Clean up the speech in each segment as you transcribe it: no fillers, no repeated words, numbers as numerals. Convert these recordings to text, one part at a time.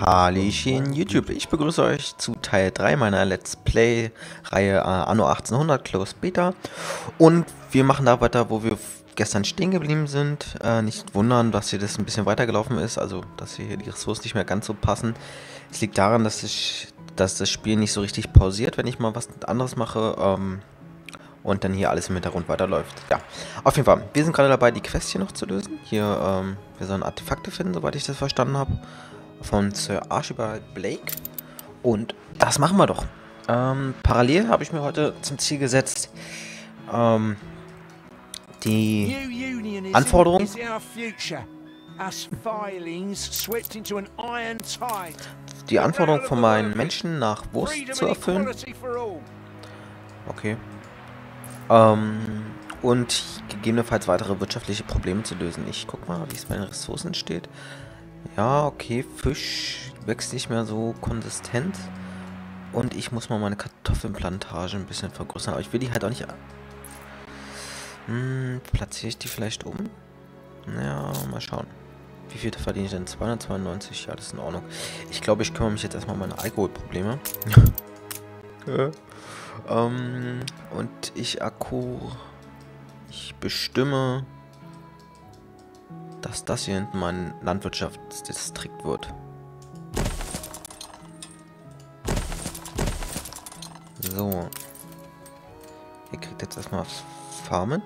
Halleschön YouTube, ich begrüße euch zu Teil 3 meiner Let's Play Reihe Anno 1800 Close Beta, und wir machen da weiter, wo wir gestern stehen geblieben sind. Nicht wundern, dass hier das ein bisschen weitergelaufen ist, also dass hier die Ressourcen nicht mehr ganz so passen. Es liegt daran, dass das Spiel nicht so richtig pausiert, wenn ich mal was anderes mache und dann hier alles im Hintergrund weiterläuft. Ja, auf jeden Fall, wir sind gerade dabei, die Quest hier noch zu lösen. Hier, wir sollen Artefakte finden, soweit ich das verstanden habe, von Sir Archibald Blake, und das machen wir doch. Parallel habe ich mir heute zum Ziel gesetzt, die Anforderung von meinen Menschen nach Wurst zu erfüllen. Okay. Und gegebenenfalls weitere wirtschaftliche Probleme zu lösen. Ich guck mal, wie es bei den Ressourcen steht. Ja, okay, Fisch wächst nicht mehr so konsistent. Und ich muss mal meine Kartoffelplantage ein bisschen vergrößern. Aber ich will die halt auch nicht... platziere ich die vielleicht um? Ja, mal schauen. Wie viel verdiene ich denn? 292? Ja, das ist in Ordnung. Ich glaube, ich kümmere mich jetzt erstmal um meine Alkoholprobleme. Und ich bestimme, dass das hier hinten mein Landwirtschaftsdistrikt wird. So. Ihr kriegt jetzt erstmal Farmen.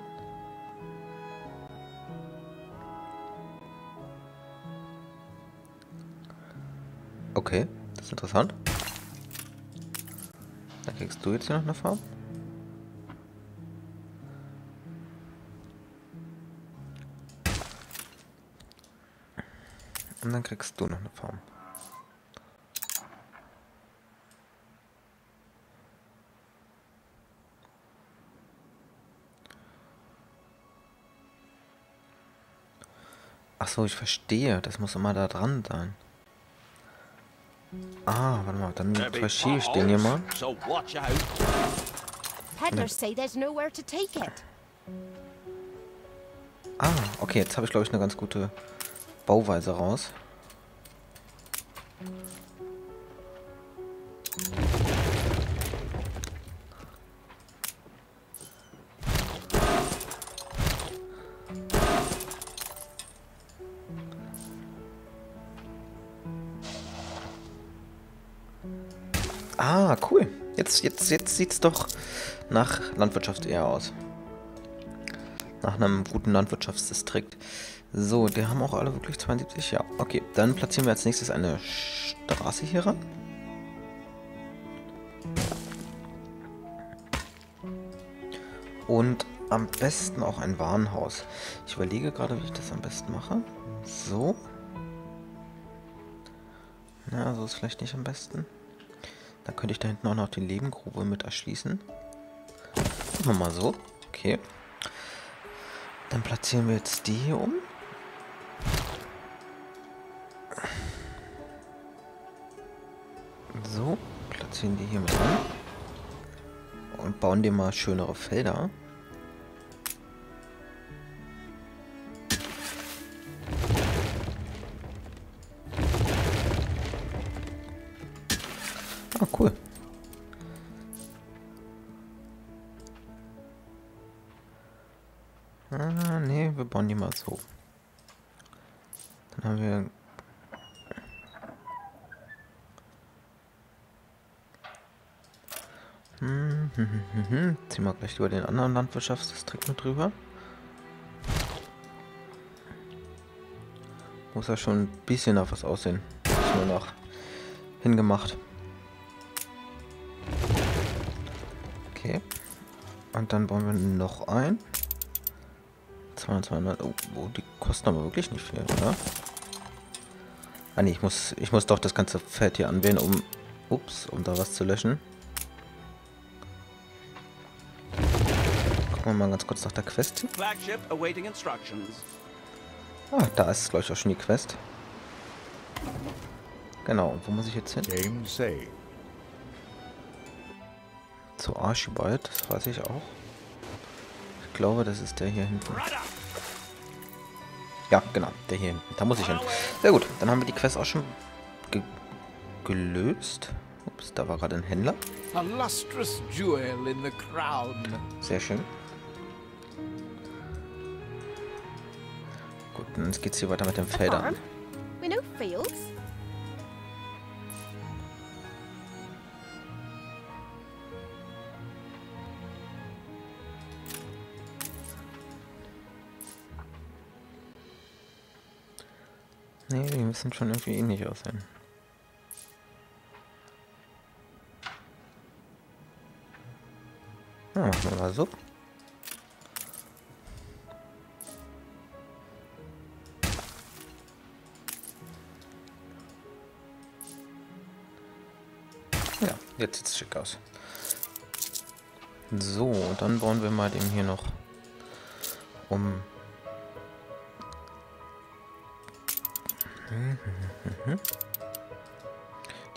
Okay, das ist interessant. Da kriegst du jetzt hier noch eine Farm. Und dann kriegst du noch eine Farm. Achso, ich verstehe. Das muss immer da dran sein. Ah, warte mal. Dann verstehe ich den hier mal. Ah, okay. Jetzt habe ich, glaube ich, eine ganz gute Bauweise raus. Ah, cool. Jetzt sieht es doch nach Landwirtschaft eher aus. Nach einem guten Landwirtschaftsdistrikt. So, die haben auch alle wirklich 72, ja. Okay, dann platzieren wir als nächstes eine Straße hier ran. Und am besten auch ein Warenhaus. Ich überlege gerade, wie ich das am besten mache. So. Na, so ist vielleicht nicht am besten. Dann könnte ich da hinten auch noch die Lebengrube mit erschließen. Machen wir mal so. Okay. Dann platzieren wir jetzt die hier um. So, platzieren die hier mit an und bauen dir mal schönere Felder. Ah, cool. Ah, nee, wir bauen die mal so. Dann haben wir... Ziehen wir gleich über den anderen Landwirtschaftsdistrikt mit drüber. Muss ja schon ein bisschen nach was aussehen. Ist nur noch hingemacht. Okay. Und dann bauen wir noch ein. 200. Oh, die kosten aber wirklich nicht viel, oder? Ah ne, ich muss doch das ganze Feld hier anwählen, um da was zu löschen. Gucken wir mal ganz kurz nach der Quest. Ah, da ist, glaube ich, auch schon die Quest. Genau, und wo muss ich jetzt hin? Zu Archibald, das weiß ich auch. Ich glaube, das ist der hier hinten. Ja, genau, der hier hinten. Da muss ich hin. Sehr gut, dann haben wir die Quest auch schon gelöst. Ups, da war gerade ein Händler. Sehr schön. Gut, dann geht's hier weiter mit den Feldern. Nee, die müssen schon irgendwie ähnlich aussehen. Ja, machen wir mal so. Ja, jetzt sieht es schick aus. So, dann bauen wir mal den hier noch um.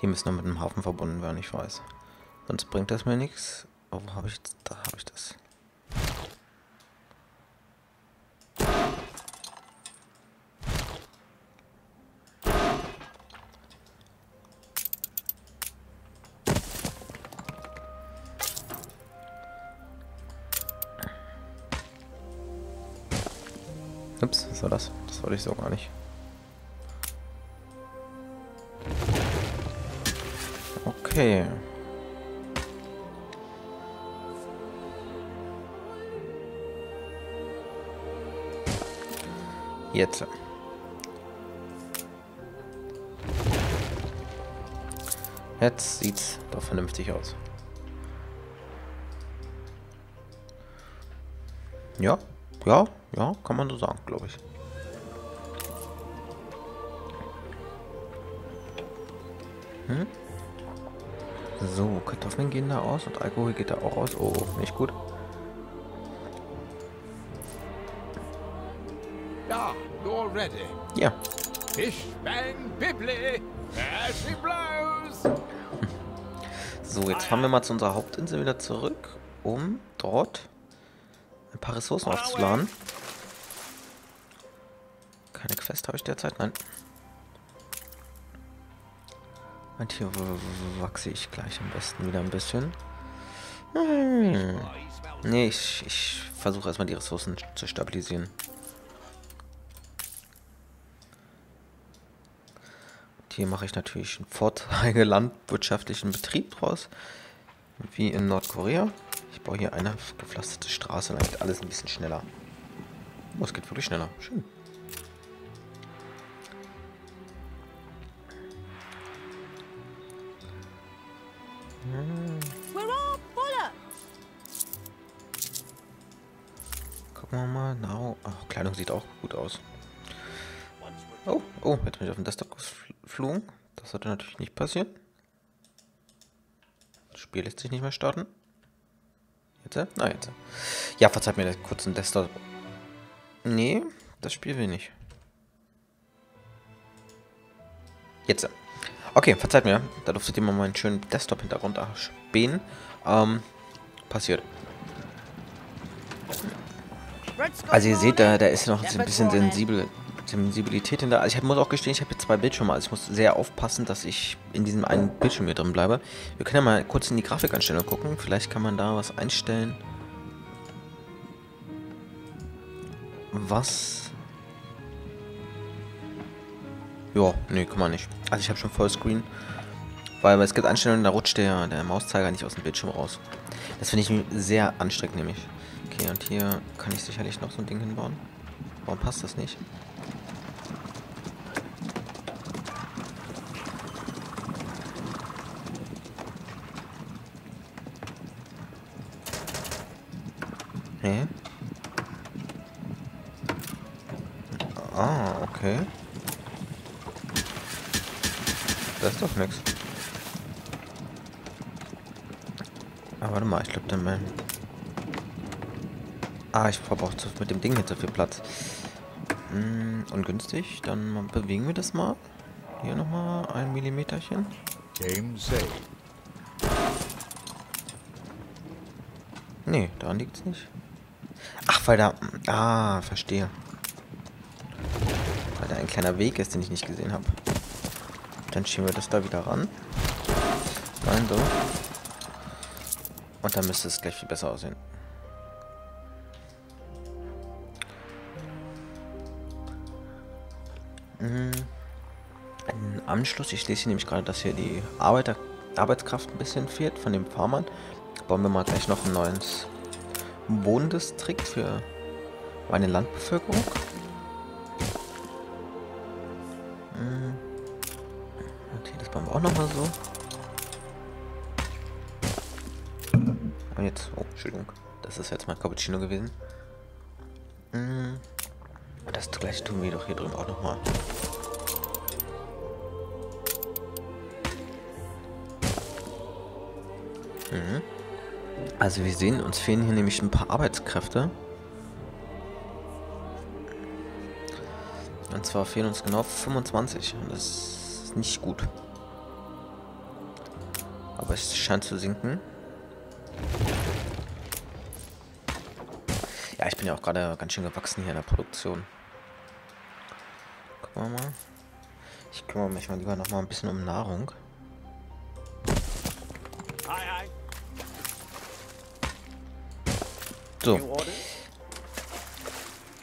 Die müssen noch mit dem Hafen verbunden werden, ich weiß. Sonst bringt das mir nichts. Oh, wo habe ich das? Da habe ich das. Ups, was war das? Das wollte ich so gar nicht. Okay. Jetzt. Jetzt sieht's doch vernünftig aus. Ja, kann man so sagen, glaube ich. Hm? So, Kartoffeln gehen da aus und Alkohol geht da auch aus. Oh, nicht gut. Ja, you're ready. Ja. Fish bang bibli. There she blows. So, jetzt fahren wir mal zu unserer Hauptinsel wieder zurück, um dort ein paar Ressourcen aufzuladen. Keine Quest habe ich derzeit, nein. Und hier wachse ich gleich am besten wieder ein bisschen. Nee, ich versuche erstmal die Ressourcen zu stabilisieren. Und hier mache ich natürlich einen vorzeigelandwirtschaftlichen Betrieb draus. Wie in Nordkorea. Ich baue hier eine gepflasterte Straße, dann geht alles ein bisschen schneller. Oh, es geht wirklich schneller. Schön. Gucken wir mal. Now. Ach, Kleidung sieht auch gut aus. Oh, jetzt bin ich auf den Desktop geflogen. Das sollte natürlich nicht passieren. Das Spiel lässt sich nicht mehr starten. Jetzt? Nein, jetzt. Ja, verzeiht mir den kurzen Desktop. Nee, das Spiel will nicht. Jetzt. Okay, verzeiht mir, da durftet ihr mal meinen schönen Desktop-Hintergrund erspähen. Passiert. Also ihr seht, da ist noch ein bisschen Sensibilität hinter. Also ich muss auch gestehen, ich habe jetzt zwei Bildschirme. Also ich muss sehr aufpassen, dass ich in diesem einen Bildschirm hier drin bleibe. Wir können ja mal kurz in die Grafikeinstellung gucken. Vielleicht kann man da was einstellen, was... Ja, nee, kann man nicht. Also ich habe schon Vollscreen, weil es gibt Einstellungen, da rutscht der Mauszeiger nicht aus dem Bildschirm raus. Das finde ich sehr anstrengend nämlich. Okay, und hier kann ich sicherlich noch so ein Ding hinbauen. Warum passt das nicht? Hä? Ah, okay. Das ist doch nix. Aber warte mal, ich glaube dann mein... Ah, ich verbrauche mit dem Ding hier zu viel Platz. Ungünstig. Dann bewegen wir das mal. Hier nochmal ein Millimeterchen. Nee, daran liegt es nicht. Ach, weil da... Ah, verstehe. Weil da ein kleiner Weg ist, den ich nicht gesehen habe. Dann schieben wir das da wieder ran. Nein, so. Und dann müsste es gleich viel besser aussehen. Im Anschluss, ich lese hier nämlich gerade, dass hier die Arbeitskraft ein bisschen fehlt von den Farmern. Bauen wir mal gleich noch ein neues Wohndistrikt für meine Landbevölkerung. Okay, das bauen wir auch nochmal so. Und jetzt, oh, Entschuldigung, das ist jetzt mein Cappuccino gewesen. Und das gleiche tun wir doch hier drüben auch nochmal. Also wir sehen, uns fehlen hier nämlich ein paar Arbeitskräfte. Und zwar fehlen uns genau 25. Und das ist nicht gut. Aber es scheint zu sinken. Ja, ich bin ja auch gerade ganz schön gewachsen hier in der Produktion. Gucken wir mal. Ich kümmere mich mal lieber noch mal ein bisschen um Nahrung. So.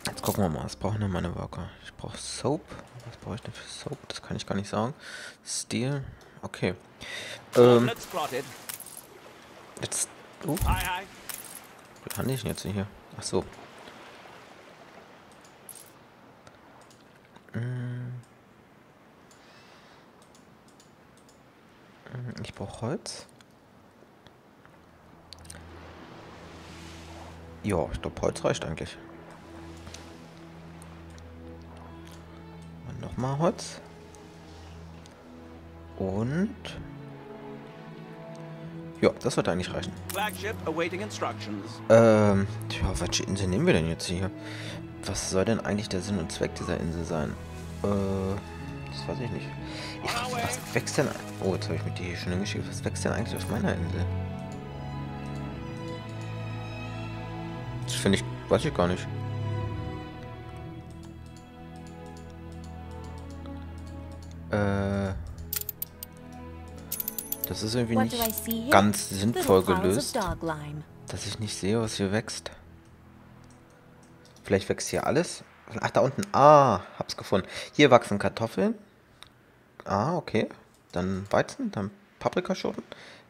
Jetzt gucken wir mal, was brauchen denn meine Worker? Ich brauche Soap. Was brauche ich denn für Soap? Das kann ich gar nicht sagen. Steel. Okay. Jetzt. Wie kann ich denn jetzt hier? Ach so. Ich brauche Holz. Ja, ich glaube, Holz reicht eigentlich. Und nochmal Holz. Und... ja, das sollte eigentlich reichen. Tja, welche Insel nehmen wir denn jetzt hier? Was soll denn eigentlich der Sinn und Zweck dieser Insel sein? Das weiß ich nicht. Ja, was wächst denn... oh, jetzt habe ich mit dir hier schon hingeschickt. Was wächst denn eigentlich auf meiner Insel? Finde ich, weiß ich gar nicht. Das ist irgendwie nicht ganz sinnvoll gelöst, dass ich nicht sehe, was hier wächst. Vielleicht wächst hier alles. Ach, da unten. Ah, hab's gefunden. Hier wachsen Kartoffeln. Ah, okay. Dann Weizen, dann Paprikaschoten.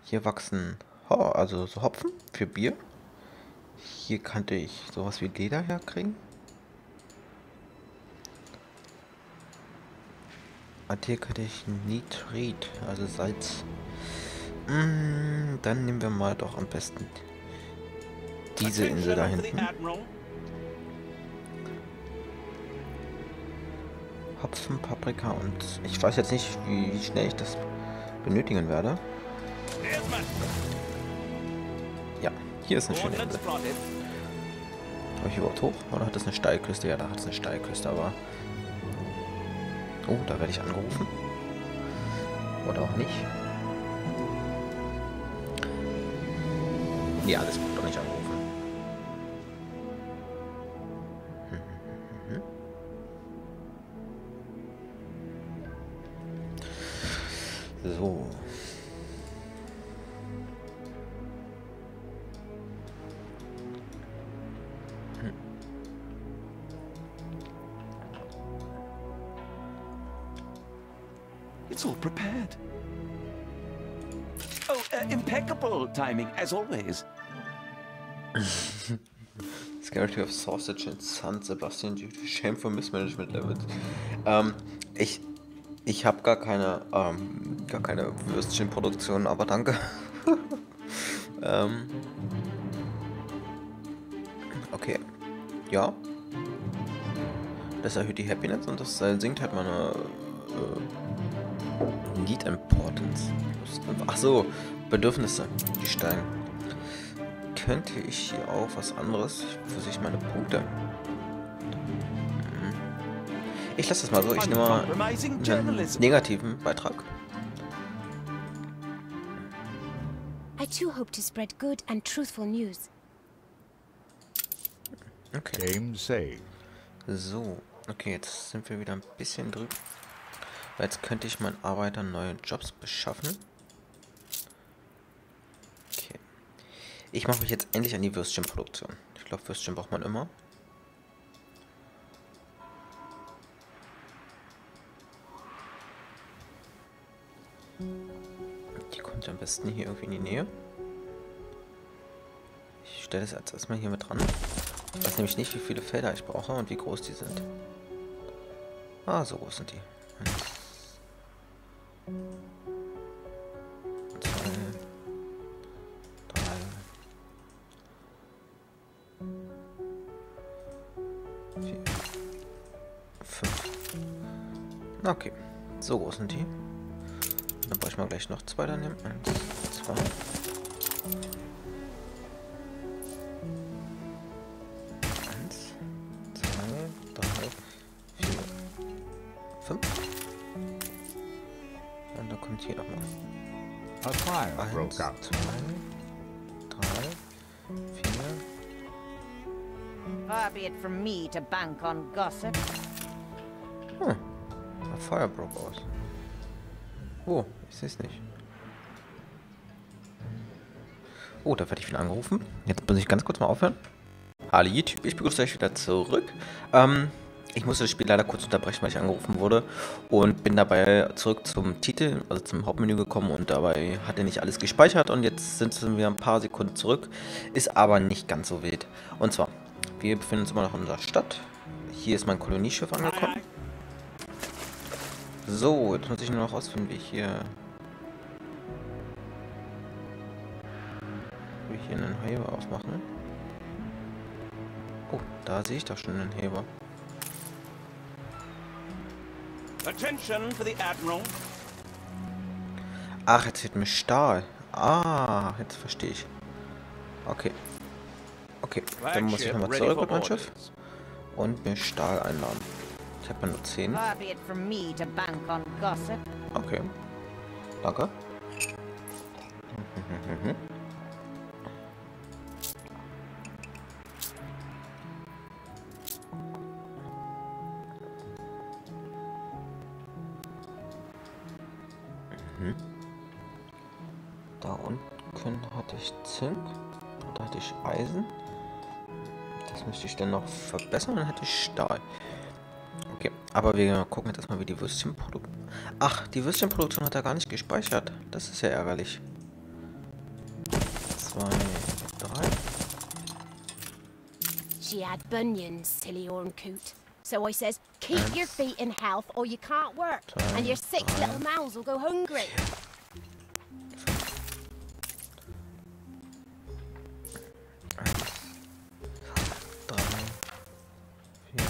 Hier wachsen, also so Hopfen für Bier. Hier könnte ich sowas wie Leder herkriegen. Und hier könnte ich Nitrit, also Salz. Dann nehmen wir mal doch am besten diese Insel da hinten. Hopfen, Paprika und... ich weiß jetzt nicht, wie schnell ich das benötigen werde. Ja. Hier ist eine schöne Insel. Habe ich überhaupt hoch? Oder hat das eine Steilküste? Ja, da hat es eine Steilküste, aber... oh, da werde ich angerufen. Oder auch nicht. Ja, das wird doch nicht angerufen. So... it's all prepared. Oh, impeccable timing, as always. Scarcity of Sausage in San Sebastian due to shameful mismanagement levels. Ich habe gar keine Würstchenproduktion, aber danke. Okay. Ja. Das erhöht die Happiness und das sinkt halt meine... Need Importance. Ach so, Bedürfnisse, die steigen. Könnte ich hier auch was anderes? Wo sehe ich meine Punkte? Ich lasse das mal so. Ich nehme mal einen negativen Beitrag. Okay. So, okay, jetzt sind wir wieder ein bisschen drüber. Weil jetzt könnte ich meinen Arbeitern neue Jobs beschaffen. Okay. Ich mache mich jetzt endlich an die Würstchenproduktion. Ich glaube, Würstchen braucht man immer. Die kommt am besten hier irgendwie in die Nähe. Ich stelle das jetzt erstmal hier mit dran. Ich weiß nämlich nicht, wie viele Felder ich brauche und wie groß die sind. Ah, so groß sind die. 1, 2, 3, 4, 5. Okay, so groß sind die. Dann brauche ich mal gleich noch 2 daneben. 1, 2. Gab 2, 3, 4. Far be it from me to bank on gossip. Hm. A fire broke aus. Oh, ich sehe es nicht. Oh, da werde ich wieder angerufen. Jetzt muss ich ganz kurz mal aufhören. Hallo YouTube, ich begrüße euch wieder zurück. Ich musste das Spiel leider kurz unterbrechen, weil ich angerufen wurde, und bin dabei zurück zum Titel, also zum Hauptmenü gekommen, und dabei hat er nicht alles gespeichert und jetzt sind wir ein paar Sekunden zurück, ist aber nicht ganz so wild. Und zwar, wir befinden uns immer noch in unserer Stadt. Hier ist mein Kolonieschiff angekommen. So, jetzt muss ich nur noch rausfinden, wie ich hier einen Heber aufmachen. Oh, da sehe ich doch schon einen Heber. Attention for the Admiral. Ach, jetzt fehlt mir Stahl. Ah, jetzt verstehe ich. Okay. Okay, dann muss ich nochmal zurück mit meinem Schiff und mir Stahl einladen. Ich habe ja nur 10. Okay. Danke. Da unten hatte ich Zink, da hatte ich Eisen. Das müsste ich dann noch verbessern, dann hätte ich Stahl. Okay, aber wir gucken jetzt erstmal, wie die Würstchenproduktion... Ach, die Würstchenproduktion hat er gar nicht gespeichert. Das ist ja ärgerlich. 2, 3. She had bunions, silly horn coot. So I says, keep your feet in health or you can't work. And your sick little mouths will go hungry. 1, 3,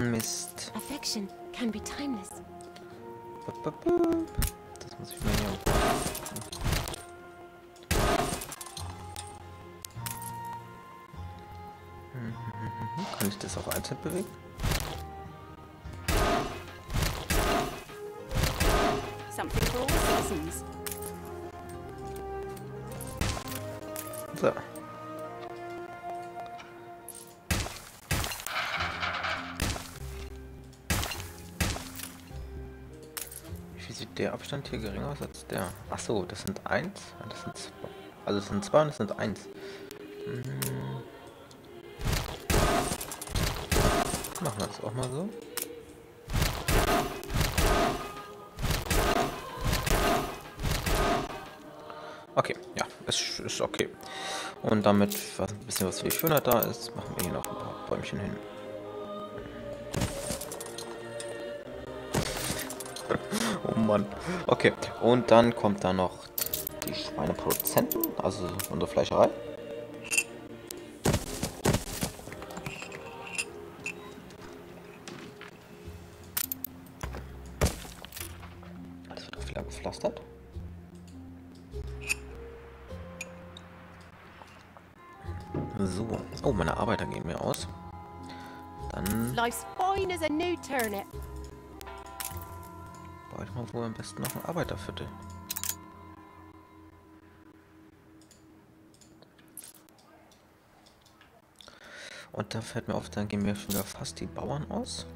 4. Mist. Affection can be timeless. Das muss ich mal hier. Kann ich das auf Allzeit bewegen? So. Wie sieht der Abstand hier geringer aus als der? Achso, das sind 1, das sind 2. Also es sind 2 und es sind 1. Machen wir das auch mal so. Okay, ja, es ist okay. Und damit, was ein bisschen was viel schöner da ist, machen wir hier noch ein paar Bäumchen hin. Oh Mann. Okay, und dann kommt da noch die Schweineproduzenten, also unsere Fleischerei. Gepflastert. So. Oh, meine Arbeiter gehen mir aus. Dann baue ich mal wohl am besten noch ein Arbeiterviertel. Und da fällt mir auf, dann gehen mir schon wieder fast die Bauern aus.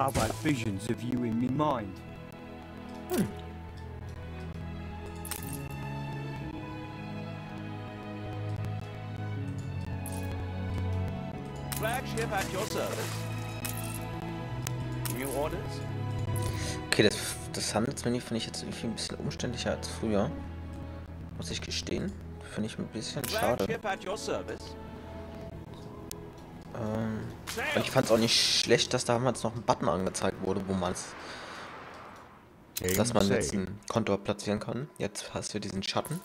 I've had visions of you in me mind. Flagship at your service. New orders? Okay, das Handelsmenü finde ich jetzt irgendwie ein bisschen umständlicher als früher. Muss ich gestehen. Finde ich ein bisschen schade. Und ich fand es auch nicht schlecht, dass damals noch ein Button angezeigt wurde, wo man es, dass man jetzt ein Konto platzieren kann. Jetzt hast du diesen Schatten.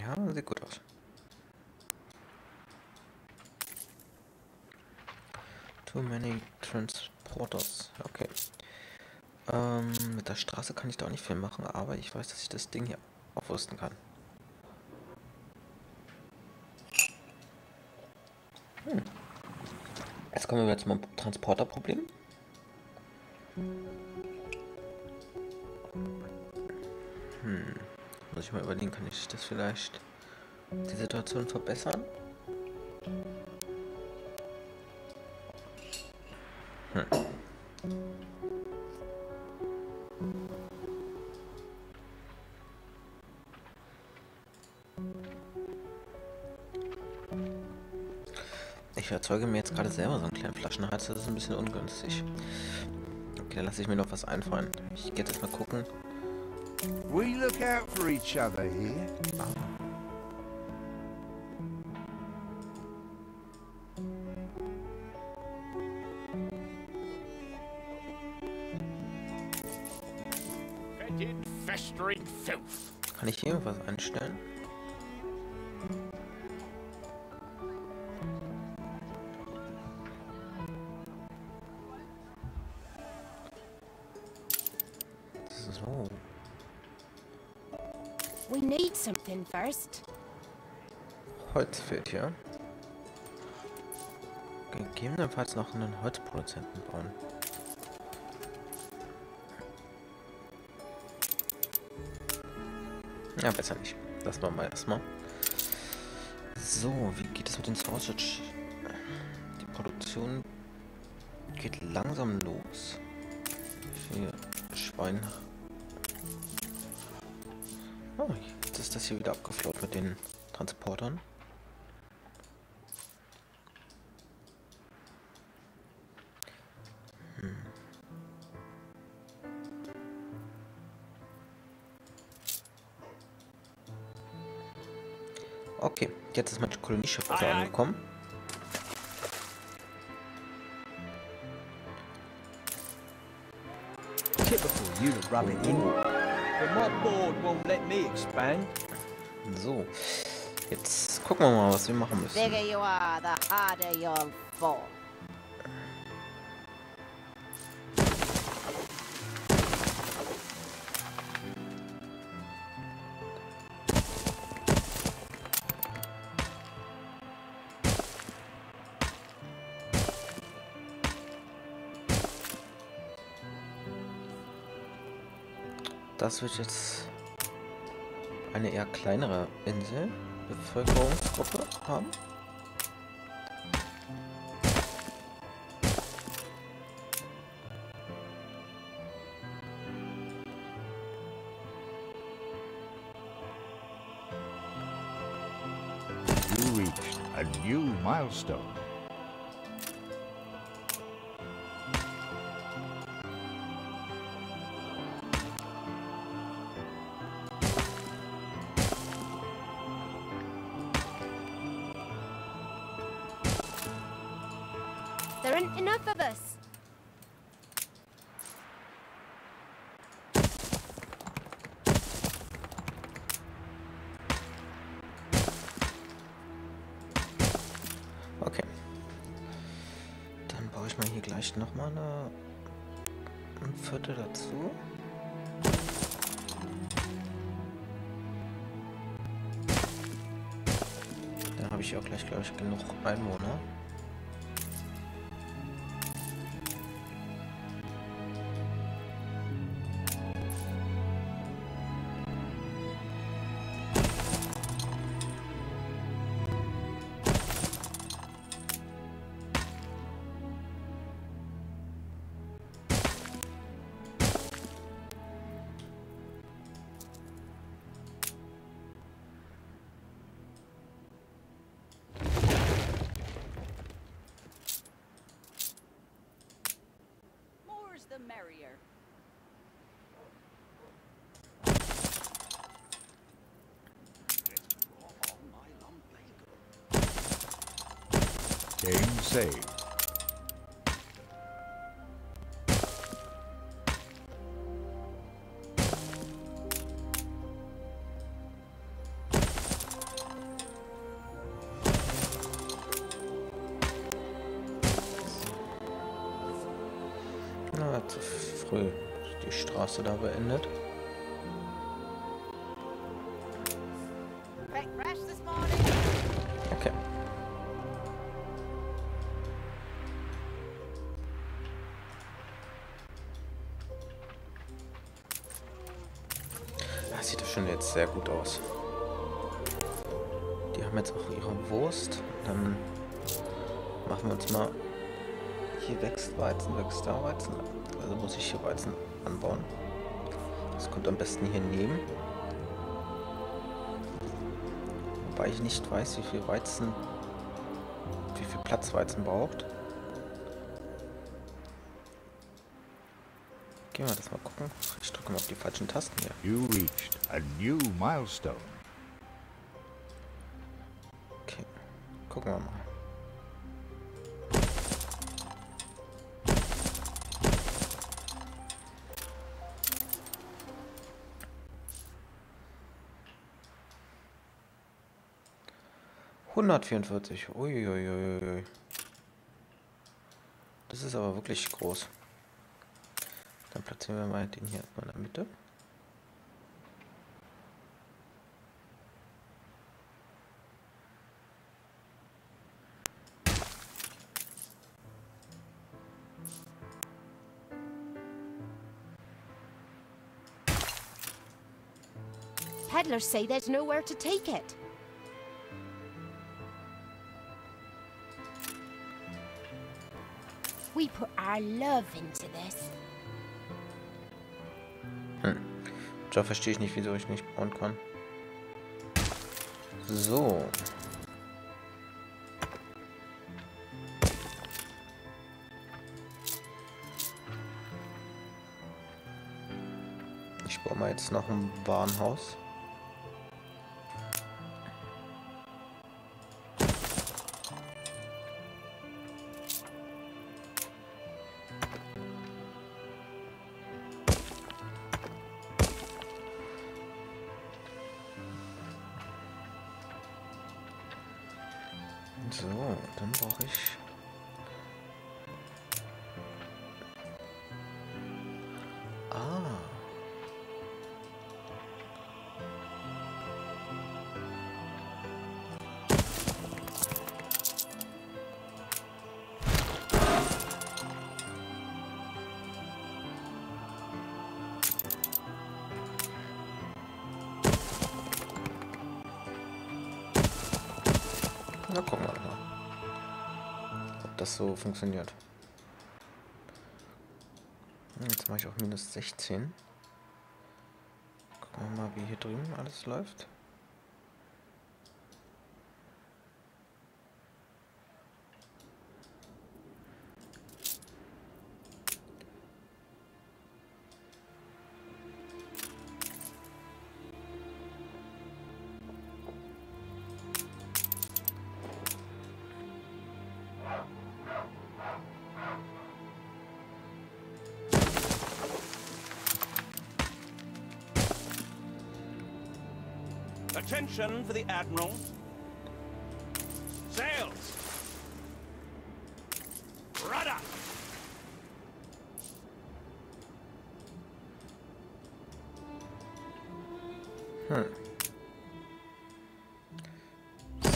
Ja, sieht gut aus. Too many transporters. Okay. Mit der Straße kann ich da auch nicht viel machen, aber ich weiß, dass ich das Ding hier aufrüsten kann. Jetzt kommen wir jetzt mal zum Transporterproblem. Muss ich mal überlegen, kann ich das vielleicht die Situation verbessern? Ich erzeuge mir jetzt gerade selber so einen kleinen Flaschenhals, das ist ein bisschen ungünstig. Okay, dann lasse ich mir noch was einfallen. Ich gehe jetzt mal gucken. We look out for each other here. Kann ich hier irgendwas anstellen? Holz fehlt hier. Gegebenenfalls noch einen Holzproduzenten bauen. Ja, besser nicht. Das machen wir erstmal. So, wie geht es mit den Sausage? Die Produktion geht langsam los. Für Schweine. Oh, jetzt ist das hier wieder abgeflaut mit den Transportern. Okay, jetzt ist mein Kolonieschiff also angekommen. So, jetzt gucken wir mal, was wir machen müssen. Das wird jetzt eine eher kleinere Insel, Bevölkerungsgruppe haben. You reached a new milestone. Okay. Dann baue ich mal hier gleich nochmal ein Viertel dazu. Dann habe ich auch gleich, glaube ich, genug Einwohner. barrier. Game saved. Na, zu früh die Straße da beendet. Okay. Das sieht doch schon jetzt sehr gut aus. Die haben jetzt auch ihre Wurst. Dann machen wir uns mal... Hier wächst Weizen, wächst da Weizen. Also muss ich hier Weizen anbauen. Das kommt am besten hier neben. Wobei ich nicht weiß, wie viel Platz Weizen braucht. Gehen wir das mal gucken. Ich drücke mal auf die falschen Tasten hier. You reached a new milestone. Okay, gucken wir mal. ...144, uiuiuiui. Das ist aber wirklich groß. Dann platzieren wir mal den hier in der Mitte. Peddlers say there's nowhere to take it. We put our love into this. Da verstehe ich nicht, wieso ich nicht bauen kann. So. Ich baue mal jetzt noch ein Warenhaus. So, dann brauche ich Na, gucken wir mal, ob das so funktioniert. Jetzt mache ich auch minus 16. Gucken wir mal, wie hier drüben alles läuft. Attention for the Admiral. Sails! Rudder!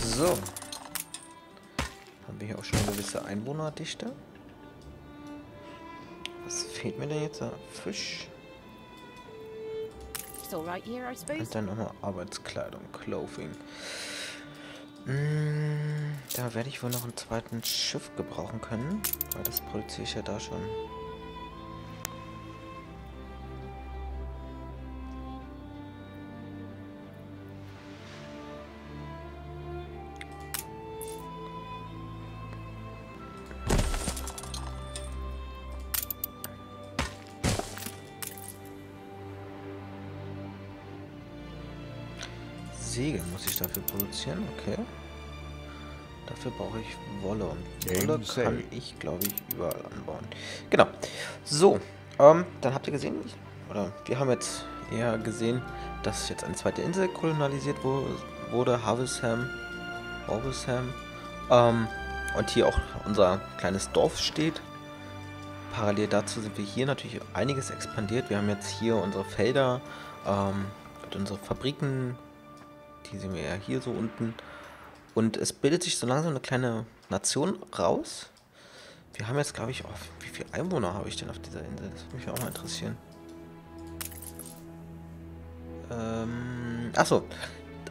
So. Haben wir hier auch schon eine gewisse Einwohnerdichte? Was fehlt mir denn jetzt? Fisch? Und dann nochmal Arbeitskleidung, Clothing. Da werde ich wohl noch ein zweites Schiff gebrauchen können, weil das produziere ich ja da schon. Segel muss ich dafür produzieren, okay. Dafür brauche ich Wolle und Wolle kann ich, glaube ich, überall anbauen. Genau. So, dann habt ihr gesehen, oder wir haben jetzt eher gesehen, dass jetzt eine zweite Insel kolonialisiert wurde, Harvisham. Und hier auch unser kleines Dorf steht. Parallel dazu sind wir hier natürlich einiges expandiert. Wir haben jetzt hier unsere Felder und unsere Fabriken. Die sehen wir ja hier so unten. Und es bildet sich so langsam eine kleine Nation raus. Wir haben jetzt, glaube ich, auch... Wie viele Einwohner habe ich denn auf dieser Insel? Das würde mich auch mal interessieren. Achso.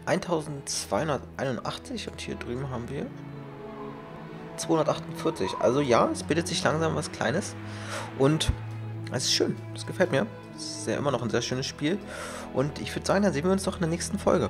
1281 und hier drüben haben wir 248. Also ja, es bildet sich langsam was Kleines und es ist schön. Das gefällt mir. Es ist ja immer noch ein sehr schönes Spiel und ich würde sagen, dann sehen wir uns doch in der nächsten Folge.